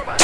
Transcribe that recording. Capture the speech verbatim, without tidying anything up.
me.